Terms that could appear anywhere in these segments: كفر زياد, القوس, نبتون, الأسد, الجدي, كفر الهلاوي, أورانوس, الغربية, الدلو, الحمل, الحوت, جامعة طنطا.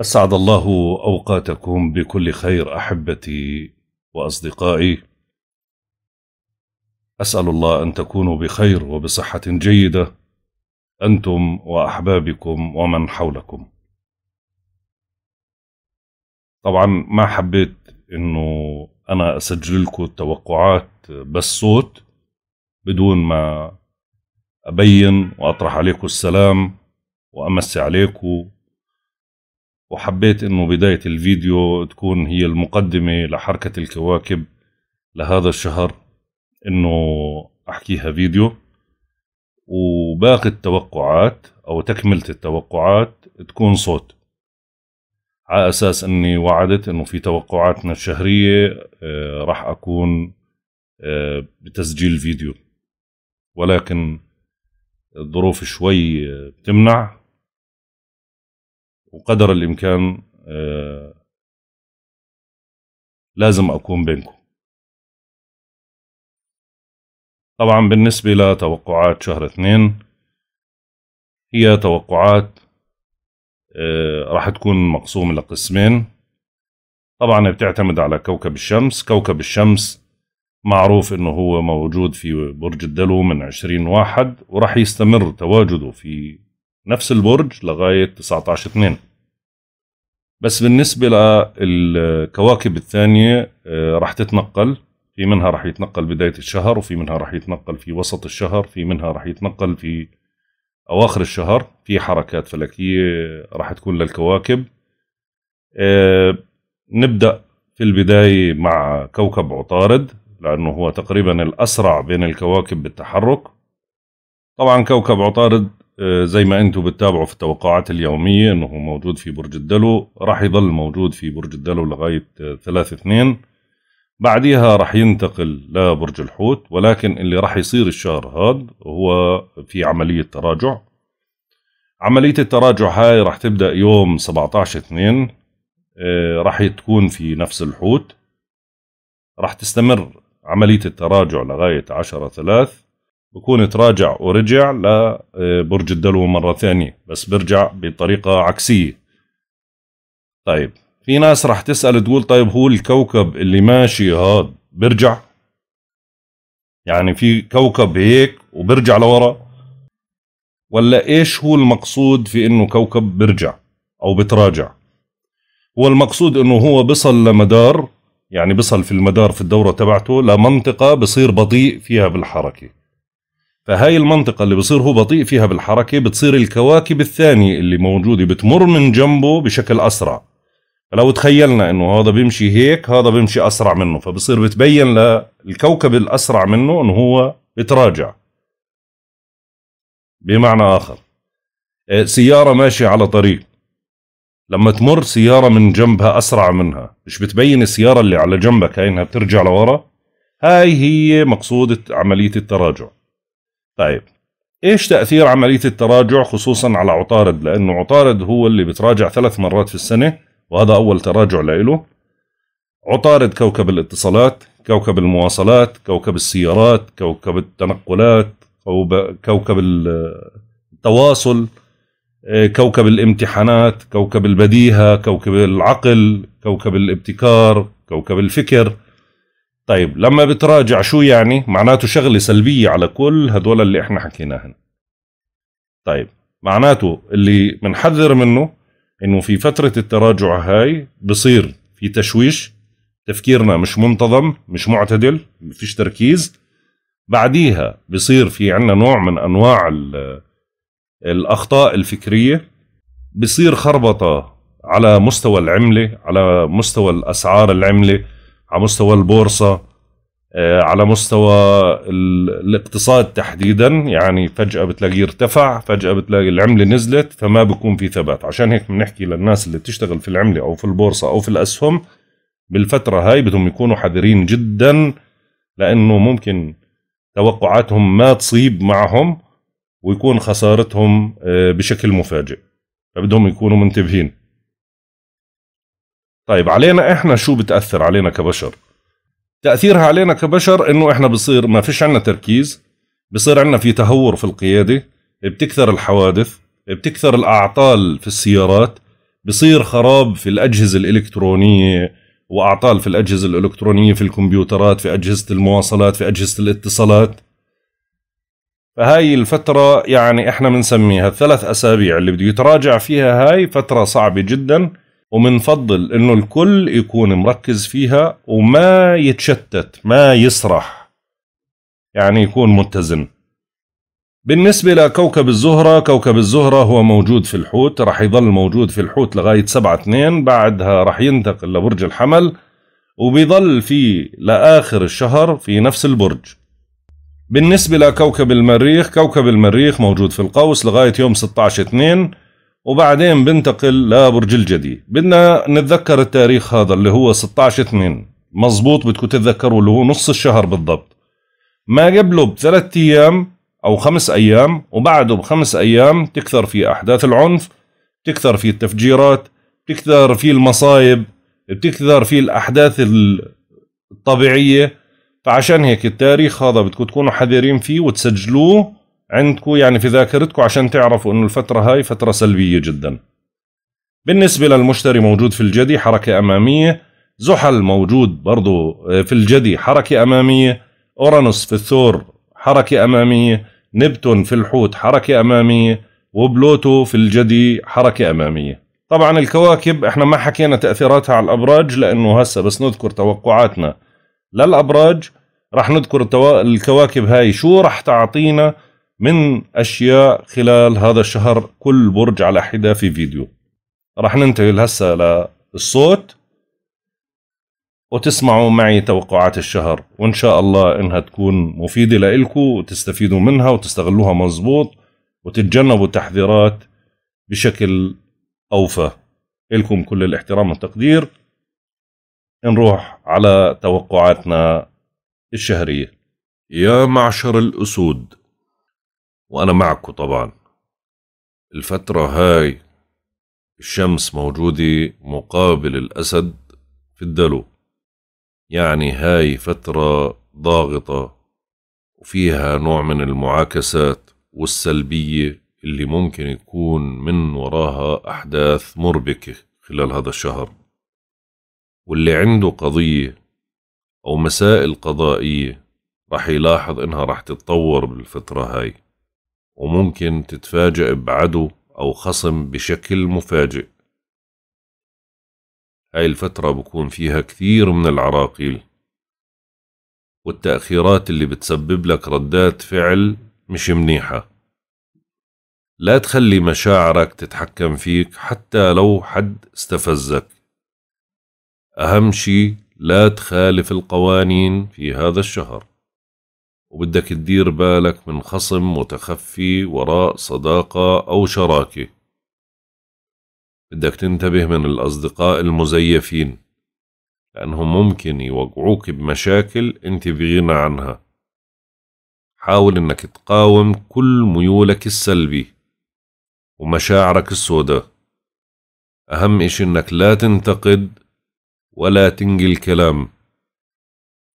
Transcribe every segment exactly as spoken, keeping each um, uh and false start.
أسعد الله أوقاتكم بكل خير أحبتي وأصدقائي. أسأل الله أن تكونوا بخير وبصحة جيدة أنتم وأحبابكم ومن حولكم. طبعا ما حبيت إنه أنا أسجل لكم التوقعات بس صوت بدون ما أبين وأطرح عليكم السلام وأمسي عليكم، وحبيت إنه بداية الفيديو تكون هي المقدمة لحركة الكواكب لهذا الشهر، إنه أحكيها فيديو وباقي التوقعات أو تكملة التوقعات تكون صوت، على أساس إني وعدت إنه في توقعاتنا الشهرية آه راح أكون آه بتسجيل فيديو، ولكن الظروف شوي بتمنع وقدر الإمكان آه لازم أكون بينكم. طبعا بالنسبة لتوقعات شهر اثنين هي توقعات آه راح تكون مقسومة لقسمين. طبعا بتعتمد على كوكب الشمس. كوكب الشمس معروف انه هو موجود في برج الدلو من عشرين واحد، وراح يستمر تواجده في نفس البرج لغاية تسعة عشر اثنين. بس بالنسبة للكواكب الثانية آه راح تتنقل، في منها راح يتنقل بداية الشهر، وفي منها راح يتنقل في وسط الشهر، في منها راح يتنقل في أواخر الشهر. في حركات فلكية راح تكون للكواكب. أه نبدأ في البداية مع كوكب عطارد لأنه هو تقريبا الأسرع بين الكواكب بالتحرك. طبعا كوكب عطارد أه زي ما أنتم بتتابعوا في التوقعات اليومية أنه موجود في برج الدلو، راح يظل موجود في برج الدلو لغاية ثلاثة اثنين. بعديها راح ينتقل لبرج الحوت، ولكن اللي راح يصير الشهر هذا هو في عملية تراجع. عملية التراجع هاي راح تبدأ يوم سبعة عشر اثنين، راح تكون في نفس الحوت، راح تستمر عملية التراجع لغاية عشرة ثلاثة، بكون تراجع ورجع لبرج الدلو مرة ثانية بس برجع بطريقة عكسية. طيب في ناس راح تسأل تقول طيب هو الكوكب اللي ماشي هاد برجع؟ يعني في كوكب هيك وبرجع لورا، ولا ايش هو المقصود في انه كوكب برجع او بتراجع؟ هو المقصود انه هو بصل لمدار، يعني بصل في المدار في الدورة تبعته لمنطقة بصير بطيء فيها بالحركة، فهاي المنطقة اللي بصير هو بطيء فيها بالحركة بتصير الكواكب الثانية اللي موجودة بتمر من جنبه بشكل أسرع. لو تخيلنا انه هذا بيمشي هيك هذا بيمشي اسرع منه، فبصير بتبين للكوكب الاسرع منه انه هو بتراجع. بمعنى اخر، سيارة ماشية على طريق لما تمر سيارة من جنبها اسرع منها مش بتبين السيارة اللي على جنبك هاي انها بترجع لورا؟ هاي هي مقصودة عملية التراجع. طيب ايش تأثير عملية التراجع خصوصا على عطارد؟ لانه عطارد هو اللي بتراجع ثلاث مرات في السنة، وهذا أول تراجع لإله. عطارد كوكب الاتصالات، كوكب المواصلات، كوكب السيارات، كوكب التنقلات، كوكب التواصل، كوكب الامتحانات، كوكب البديهة، كوكب العقل، كوكب الابتكار، كوكب الفكر. طيب لما بتراجع شو يعني؟ معناته شغلة سلبية على كل هدول اللي احنا حكيناهن. طيب معناته اللي منحذر منه انه في فترة التراجع هاي بصير في تشويش، تفكيرنا مش منتظم، مش معتدل، مفيش تركيز. بعديها بصير في عنا نوع من انواع الاخطاء الفكرية، بصير خربطة على مستوى العملة، على مستوى الاسعار العملة، على مستوى البورصة، على مستوى الاقتصاد تحديدا. يعني فجأة بتلاقيه ارتفع، فجأة بتلاقي العملة نزلت، فما بيكون في ثبات. عشان هيك بنحكي للناس اللي بتشتغل في العملة او في البورصة او في الاسهم بالفترة هاي بدهم يكونوا حذرين جدا، لانه ممكن توقعاتهم ما تصيب معهم ويكون خسارتهم بشكل مفاجئ، فبدهم يكونوا منتبهين. طيب علينا احنا شو بتأثر علينا كبشر؟ تأثيرها علينا كبشر انه احنا بصير ما فيش عنا تركيز، بصير عنا في تهور في القيادة، بتكثر الحوادث، بتكثر الاعطال في السيارات، بصير خراب في الأجهزة الإلكترونية وأعطال في الأجهزة الإلكترونية، في الكمبيوترات، في أجهزة المواصلات، في أجهزة الاتصالات. فهاي الفترة يعني احنا بنسميها الثلاث أسابيع اللي بده يتراجع فيها، هاي فترة صعبة جدا، ومنفضل إنه الكل يكون مركز فيها وما يتشتت، ما يسرح، يعني يكون متزن. بالنسبة لكوكب الزهرة، كوكب الزهرة هو موجود في الحوت، رح يظل موجود في الحوت لغاية سبعة اثنين، بعدها رح ينتقل لبرج الحمل وبيظل فيه لآخر الشهر في نفس البرج. بالنسبة لكوكب المريخ، كوكب المريخ موجود في القوس لغاية يوم ستة عشر اثنين، وبعدين بنتقل لبرج الجدي. بدنا نتذكر التاريخ هذا اللي هو ستة عشر اثنين، مظبوط بدكم تتذكروا اللي هو نص الشهر بالضبط. ما قبله بثلاث أيام أو خمس أيام وبعده بخمس أيام تكثر في أحداث العنف، تكثر في التفجيرات، تكثر في المصايب، بتكثر في الأحداث الطبيعية. فعشان هيك التاريخ هذا بدكم تكونوا حذرين فيه وتسجلوه عندكم يعني في ذاكرتكم عشان تعرفوا إنه الفترة هاي فترة سلبية جدا. بالنسبة للمشتري موجود في الجدي حركة أمامية، زحل موجود برضو في الجدي حركة أمامية، أورانوس في الثور حركة أمامية، نبتون في الحوت حركة أمامية، وبلوتو في الجدي حركة أمامية. طبعا الكواكب احنا ما حكينا تأثيراتها على الأبراج لأنه هسه بس نذكر توقعاتنا للأبراج. رح نذكر الكواكب هاي شو رح تعطينا من أشياء خلال هذا الشهر، كل برج على حدة في فيديو. رح ننتقل هسه للصوت وتسمعوا معي توقعات الشهر، وإن شاء الله إنها تكون مفيدة لإلكم وتستفيدوا منها وتستغلوها مظبوط وتتجنبوا التحذيرات بشكل أوفى. إلكم كل الاحترام والتقدير. نروح على توقعاتنا الشهرية. يا معشر الأسود، وأنا معكم طبعا، الفترة هاي الشمس موجودة مقابل الأسد في الدلو، يعني هاي فترة ضاغطة وفيها نوع من المعاكسات والسلبية اللي ممكن يكون من وراها أحداث مربكة خلال هذا الشهر. واللي عنده قضية أو مسائل قضائية رح يلاحظ إنها رح تتطور بالفترة هاي، وممكن تتفاجأ بعدو أو خصم بشكل مفاجئ. هاي الفترة بكون فيها كثير من العراقيل والتأخيرات اللي بتسبب لك ردات فعل مش منيحة. لا تخلي مشاعرك تتحكم فيك حتى لو حد استفزك. أهم شي لا تخالف القوانين في هذا الشهر، وبدك تدير بالك من خصم متخفي وراء صداقة أو شراكة. بدك تنتبه من الأصدقاء المزيفين لأنهم ممكن يوقعوك بمشاكل أنت بغنى عنها. حاول أنك تقاوم كل ميولك السلبي ومشاعرك السوداء. أهم إشي أنك لا تنتقد ولا تنقل الكلام.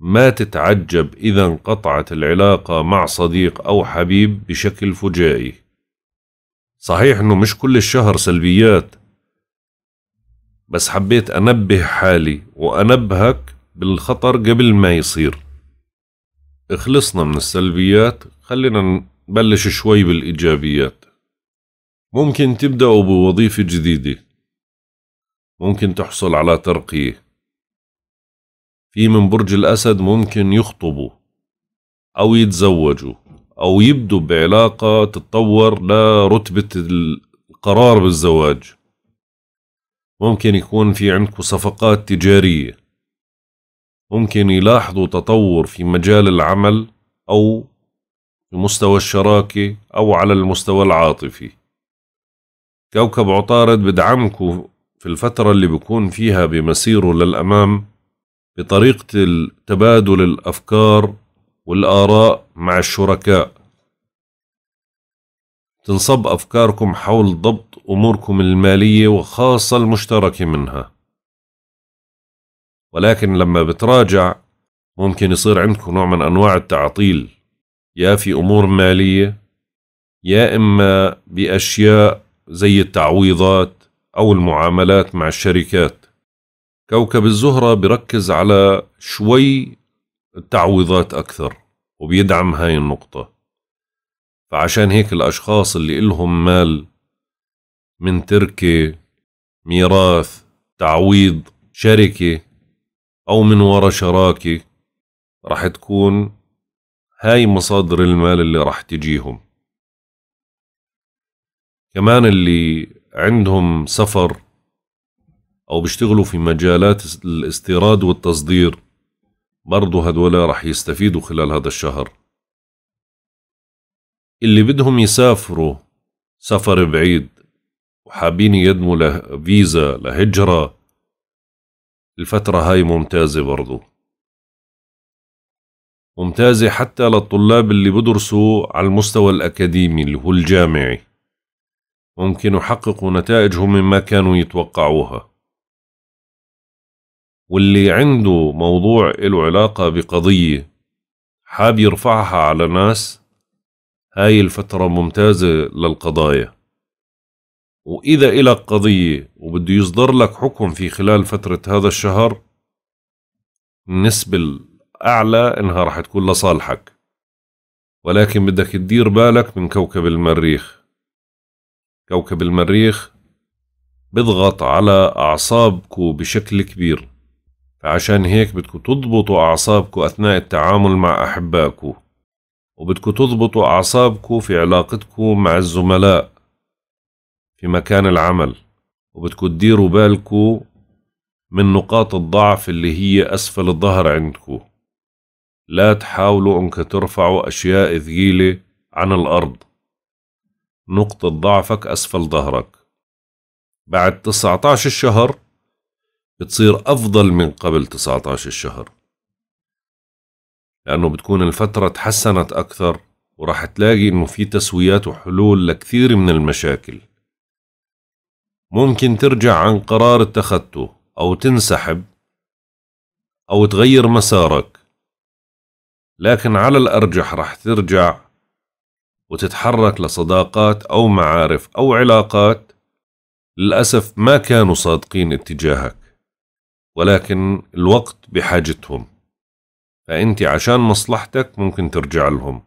ما تتعجب إذا انقطعت العلاقة مع صديق أو حبيب بشكل فجائي. صحيح أنه مش كل الشهر سلبيات، بس حبيت أنبه حالي وأنبهك بالخطر قبل ما يصير. اخلصنا من السلبيات، خلينا نبلش شوي بالإيجابيات. ممكن تبدأوا بوظيفة جديدة، ممكن تحصل على ترقية. في من برج الأسد ممكن يخطبوا أو يتزوجوا أو يبدوا بعلاقة تتطور لرتبة القرار بالزواج. ممكن يكون في عندكم صفقات تجارية، ممكن يلاحظوا تطور في مجال العمل أو في مستوى الشراكة أو على المستوى العاطفي. كوكب عطارد بدعمكم في الفترة اللي بكون فيها بمسيره للأمام بطريقة تبادل الأفكار والآراء مع الشركاء. تنصب أفكاركم حول ضبط أموركم المالية وخاصة المشتركة منها، ولكن لما بتراجع ممكن يصير عندكم نوع من أنواع التعطيل، يا في أمور مالية يا إما بأشياء زي التعويضات أو المعاملات مع الشركات. كوكب الزهرة بركز على شوي التعويضات أكثر وبيدعم هاي النقطة، فعشان هيك الأشخاص اللي إلهم مال من تركة، ميراث، تعويض، شركة أو من وراء شراكة، راح تكون هاي مصادر المال اللي راح تجيهم. كمان اللي عندهم سفر أو بيشتغلوا في مجالات الاستيراد والتصدير برضه هدولا راح يستفيدوا خلال هذا الشهر. اللي بدهم يسافروا سفر بعيد وحابين يقدموا لفيزا لهجرة، الفترة هاي ممتازة برضو، ممتازة حتى للطلاب اللي بدرسوا على المستوى الأكاديمي اللي هو الجامعي، ممكن يحققوا نتائجهم مما كانوا يتوقعوها. واللي عنده موضوع له علاقة بقضية حاب يرفعها على ناس، هاي الفترة ممتازة للقضايا. وإذا إلك قضية وبده يصدر لك حكم في خلال فترة هذا الشهر، النسبة الأعلى إنها راح تكون لصالحك، ولكن بدك تدير بالك من كوكب المريخ. كوكب المريخ بضغط على أعصابكو بشكل كبير، فعشان هيك بدكو تضبطوا أعصابكو أثناء التعامل مع أحبائكو، وبدكو تضبطوا أعصابكو في علاقتكو مع الزملاء في مكان العمل، وبدكو تديروا بالكو من نقاط الضعف اللي هي أسفل الظهر عندكو. لا تحاولوا أنك ترفعوا أشياء ثقيلة عن الأرض، نقطة ضعفك أسفل ظهرك. بعد تسعة عشر الشهر بتصير أفضل من قبل تسعة عشر الشهر، لأنه بتكون الفترة تحسنت أكثر، وراح تلاقي إنه في تسويات وحلول لكثير من المشاكل. ممكن ترجع عن قرار اتخذته أو تنسحب أو تغير مسارك، لكن على الأرجح راح ترجع وتتحرك لصداقات أو معارف أو علاقات للأسف ما كانوا صادقين اتجاهك، ولكن الوقت بحاجتهم، فأنت عشان مصلحتك ممكن ترجع لهم.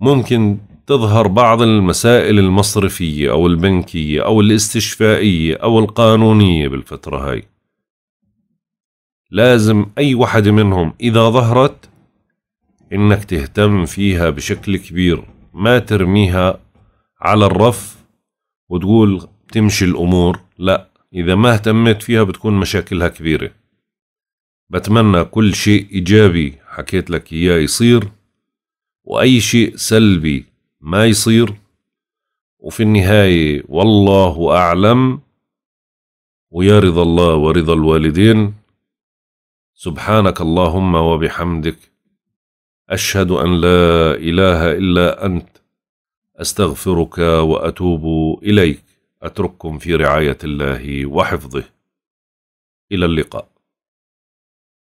ممكن تظهر بعض المسائل المصرفية أو البنكية أو الاستشفائية أو القانونية بالفترة هاي، لازم أي واحد منهم إذا ظهرت إنك تهتم فيها بشكل كبير، ما ترميها على الرف وتقول تمشي الأمور، لا، إذا ما اهتمت فيها بتكون مشاكلها كبيرة. بتمنى كل شيء إيجابي حكيت لك إياه يصير، وأي شيء سلبي ما يصير. وفي النهاية والله أعلم، ويا رضا الله ورضا الوالدين. سبحانك اللهم وبحمدك، أشهد أن لا إله إلا أنت، أستغفرك وأتوب إليك. أترككم في رعاية الله وحفظه، إلى اللقاء.